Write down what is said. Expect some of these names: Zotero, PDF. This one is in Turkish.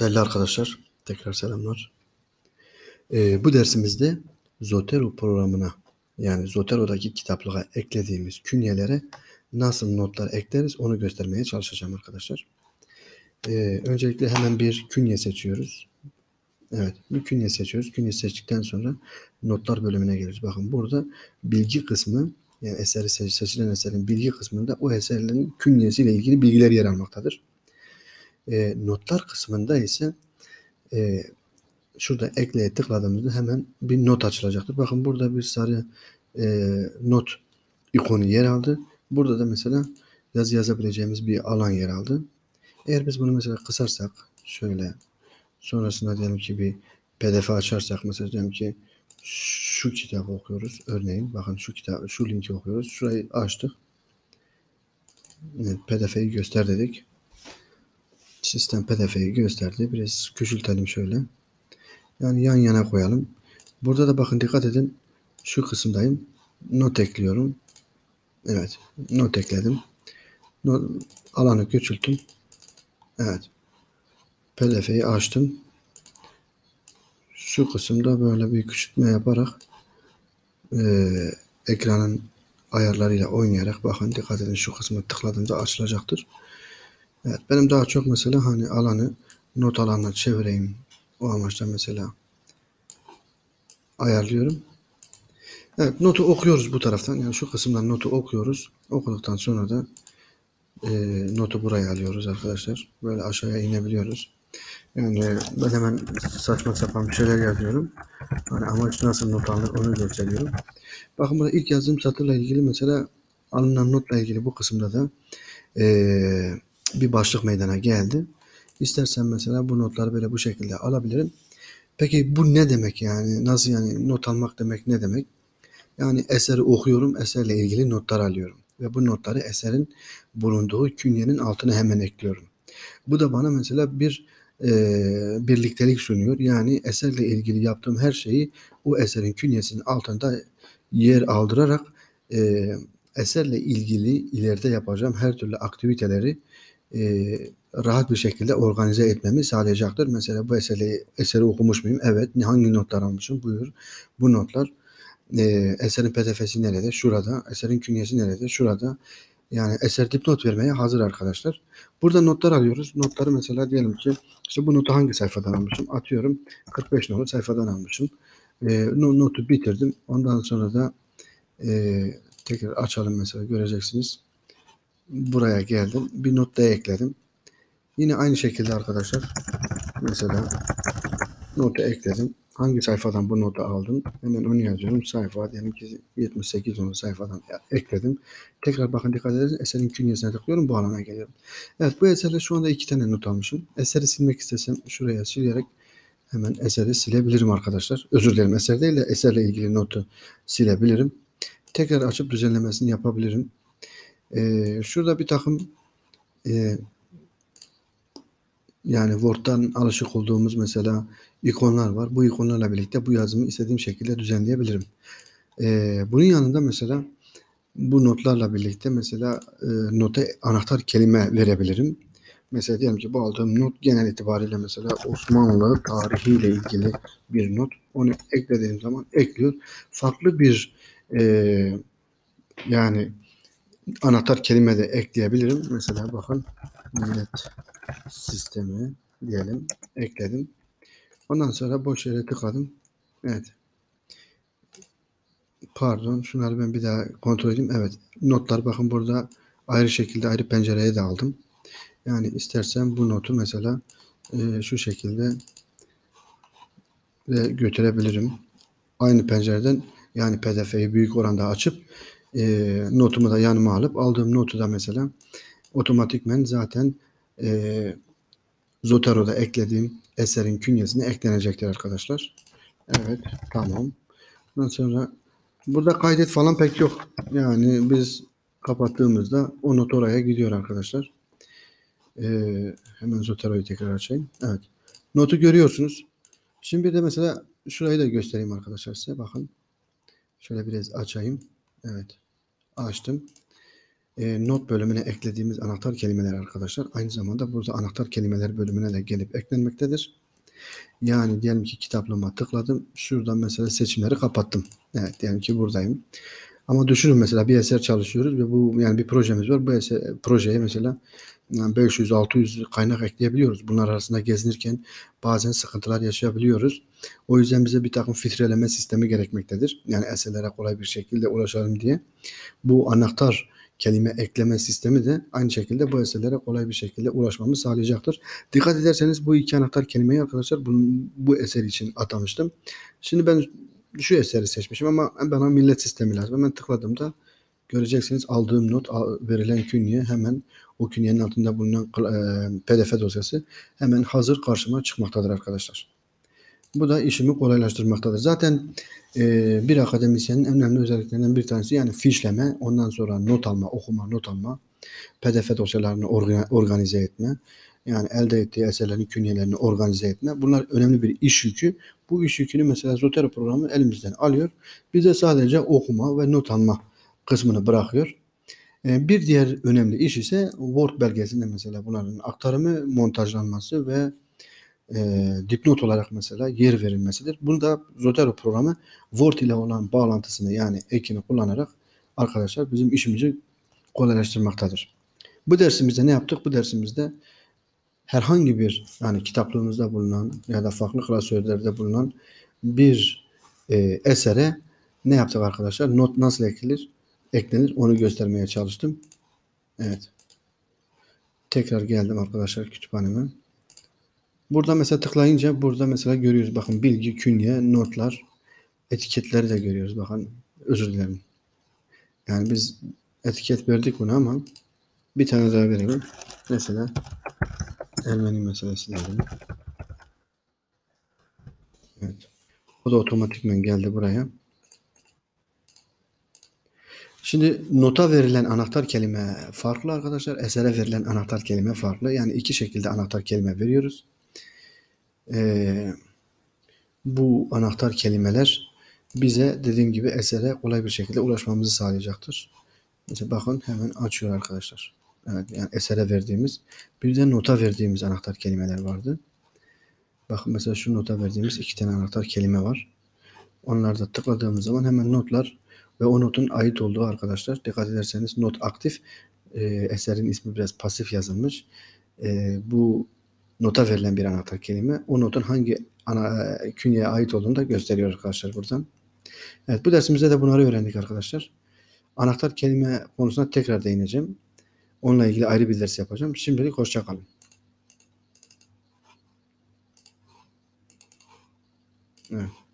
Değerli arkadaşlar, tekrar selamlar. Bu dersimizde Zotero programına, yani Zotero'daki kitaplığa eklediğimiz künyelere nasıl notlar ekleriz onu göstermeye çalışacağım arkadaşlar. Öncelikle hemen bir künye seçiyoruz. Evet, bir künye seçiyoruz. Künye seçtikten sonra notlar bölümüne geliriz. Bakın burada bilgi kısmı, yani eseri seçilen eserin bilgi kısmında o eserlerin künyesiyle ilgili bilgiler yer almaktadır. Notlar kısmında ise şurada ekleye tıkladığımızda hemen bir not açılacaktır. Bakın burada bir sarı not ikonu yer aldı. Burada da mesela yazı yazabileceğimiz bir alan yer aldı. Eğer biz bunu mesela kısarsak şöyle, sonrasında diyelim ki bir PDF açarsak, mesela diyelim ki şu kitabı okuyoruz. Örneğin bakın şu kitabı, şu linki okuyoruz. Şurayı açtık. Evet, PDF'yi göster dedik. Sistem PDF'yi gösterdi. Biraz küçültelim şöyle. Yani yan yana koyalım. Burada da bakın dikkat edin. Şu kısımdayım. Not ekliyorum. Evet. Not ekledim. Alanı küçülttüm. Evet. PDF'yi açtım. Şu kısımda böyle bir küçültme yaparak ekranın ayarlarıyla oynayarak, bakın dikkat edin, şu kısmı tıkladığımda açılacaktır. Evet, benim daha çok mesela hani alanı not alanına çevireyim, o amaçla mesela ayarlıyorum. Evet, notu okuyoruz bu taraftan, yani şu kısımdan notu okuyoruz. Okuduktan sonra da notu buraya alıyoruz arkadaşlar. Böyle aşağıya inebiliyoruz. Yani ben hemen saçma sapan bir şeyler yazıyorum. Hani amaç nasıl not alınır onu gösteriyorum. Bakın burada ilk yazdığım satırla ilgili, mesela alınan notla ilgili bu kısımda da bir başlık meydana geldi. İstersen mesela bu notları böyle bu şekilde alabilirim. Peki bu ne demek yani? Nasıl yani not almak demek ne demek? Yani eseri okuyorum, eserle ilgili notlar alıyorum. Ve bu notları eserin bulunduğu künyenin altına hemen ekliyorum. Bu da bana mesela bir birliktelik sunuyor. Yani eserle ilgili yaptığım her şeyi o eserin künyesinin altında yer aldırarak eserle ilgili ileride yapacağım her türlü aktiviteleri rahat bir şekilde organize etmemi sağlayacaktır. Mesela bu eseri okumuş muyum? Evet. Hangi notlar almışım? Buyur. Bu notlar eserin PDF'si nerede? Şurada. Eserin künyesi nerede? Şurada. Yani eser dipnot vermeye hazır arkadaşlar. Burada notlar alıyoruz. Notları mesela diyelim ki işte bu notu hangi sayfadan almışım? Atıyorum 45 nolu sayfadan almışım. Notu bitirdim. Ondan sonra da tekrar açalım, mesela göreceksiniz. Buraya geldim. Bir not da ekledim. Yine aynı şekilde arkadaşlar. Mesela notu ekledim. Hangi sayfadan bu notu aldım? Hemen onu yazıyorum. Sayfa diyelim ki 78, onu sayfadan ekledim. Tekrar bakın dikkat edin. Eserin künyesine tıklıyorum. Bu alana geliyorum. Evet, bu eserle şu anda 2 tane not almışım. Eseri silmek istesem şuraya silerek hemen eseri silebilirim arkadaşlar. Özür dilerim. Eser değil de eserle ilgili notu silebilirim. Tekrar açıp düzenlemesini yapabilirim. Şurada bir takım yani Word'dan alışık olduğumuz mesela ikonlar var. Bu ikonlarla birlikte bu yazımı istediğim şekilde düzenleyebilirim. Bunun yanında mesela bu notlarla birlikte mesela nota anahtar kelime verebilirim. Mesela diyelim ki bu aldığım not genel itibariyle mesela Osmanlı tarihiyle ilgili bir not. Onu eklediğim zaman ekliyor. Farklı bir yani anahtar kelime de ekleyebilirim. Mesela bakın millet sistemi diyelim, ekledim. Ondan sonra boş yere tıkladım. Evet. Pardon, şunları ben bir daha kontrol edeyim. Evet. Notlar bakın burada ayrı şekilde ayrı pencereye de aldım. Yani istersen bu notu mesela şu şekilde de götürebilirim. Aynı pencereden, yani PDF'yi büyük oranda açıp notumu da yanıma alıp aldığım notu da mesela otomatikmen zaten Zotero'da eklediğim eserin künyesine eklenecektir arkadaşlar. Evet, tamam. Ondan sonra burada kaydet falan pek yok. Yani biz kapattığımızda o not oraya gidiyor arkadaşlar. Hemen Zotero'yu tekrar açayım. Evet. Notu görüyorsunuz. Şimdi de mesela şurayı da göstereyim arkadaşlar size. Bakın. Şöyle biraz açayım. Evet. Açtım. not bölümüne eklediğimiz anahtar kelimeler arkadaşlar aynı zamanda burada anahtar kelimeler bölümüne de gelip eklenmektedir. Yani diyelim ki kitaplığıma tıkladım. Şuradan mesela seçimleri kapattım. Evet, diyelim ki buradayım. Ama düşünün mesela bir eser çalışıyoruz ve bu yani bir projemiz var. Bu eser, projeye mesela 500-600 kaynak ekleyebiliyoruz. Bunlar arasında gezinirken bazen sıkıntılar yaşayabiliyoruz. O yüzden bize bir takım filtreleme sistemi gerekmektedir. Yani eserlere kolay bir şekilde ulaşalım diye. Bu anahtar kelime ekleme sistemi de aynı şekilde bu eserlere kolay bir şekilde ulaşmamı sağlayacaktır. Dikkat ederseniz bu iki anahtar kelimeyi arkadaşlar bu eser için atamıştım. Şimdi ben şu eseri seçmişim ama bana millet sistemi lazım. Hemen tıkladığımda göreceksiniz aldığım not, verilen künye, hemen o künyenin altında bulunan PDF dosyası hemen hazır karşıma çıkmaktadır arkadaşlar. Bu da işimi kolaylaştırmaktadır. Zaten bir akademisyenin önemli özelliklerinden bir tanesi yani fişleme, ondan sonra not alma, okuma, not alma, PDF dosyalarını organize etme, yani elde ettiği eserlerin künyelerini organize etme. Bunlar önemli bir iş yükü. Bu iş yükünü mesela Zotero programı elimizden alıyor. Bize sadece okuma ve not alma kısmını bırakıyor. Bir diğer önemli iş ise Word belgesinde mesela bunların aktarımı, montajlanması ve dipnot olarak mesela yer verilmesidir. Bunu da Zotero programı Word ile olan bağlantısını yani ekini kullanarak arkadaşlar bizim işimizi kolaylaştırmaktadır. Bu dersimizde ne yaptık? Bu dersimizde herhangi bir yani kitaplığımızda bulunan ya da farklı klasörlerde bulunan bir esere ne yaptık arkadaşlar? Not nasıl eklenir onu göstermeye çalıştım. Evet. Tekrar geldim arkadaşlar kütüphaneme. Burada mesela tıklayınca burada mesela görüyoruz. Bakın bilgi, künye, notlar, etiketleri de görüyoruz. Bakın özür dilerim. Yani biz etiket verdik buna ama bir tane daha verelim. Mesela Ermeni meselesi diyelim. Evet. O da otomatikmen geldi buraya. Şimdi nota verilen anahtar kelime farklı arkadaşlar. Esere verilen anahtar kelime farklı. Yani iki şekilde anahtar kelime veriyoruz. Bu anahtar kelimeler bize dediğim gibi esere kolay bir şekilde ulaşmamızı sağlayacaktır. Mesela bakın hemen açıyor arkadaşlar. Evet, yani esere verdiğimiz bir de nota verdiğimiz anahtar kelimeler vardı. Bakın mesela şu nota verdiğimiz iki tane anahtar kelime var. Onlarda tıkladığımız zaman hemen notlar ve o notun ait olduğu arkadaşlar. Dikkat ederseniz not aktif. Eserin ismi biraz pasif yazılmış. Bu nota verilen bir anahtar kelime. O notun hangi künyeye ait olduğunu da gösteriyor arkadaşlar buradan. Evet, bu dersimizde de bunları öğrendik arkadaşlar. Anahtar kelime konusuna tekrar değineceğim. Onunla ilgili ayrı bir ders yapacağım. Şimdilik hoşça kalın. Evet.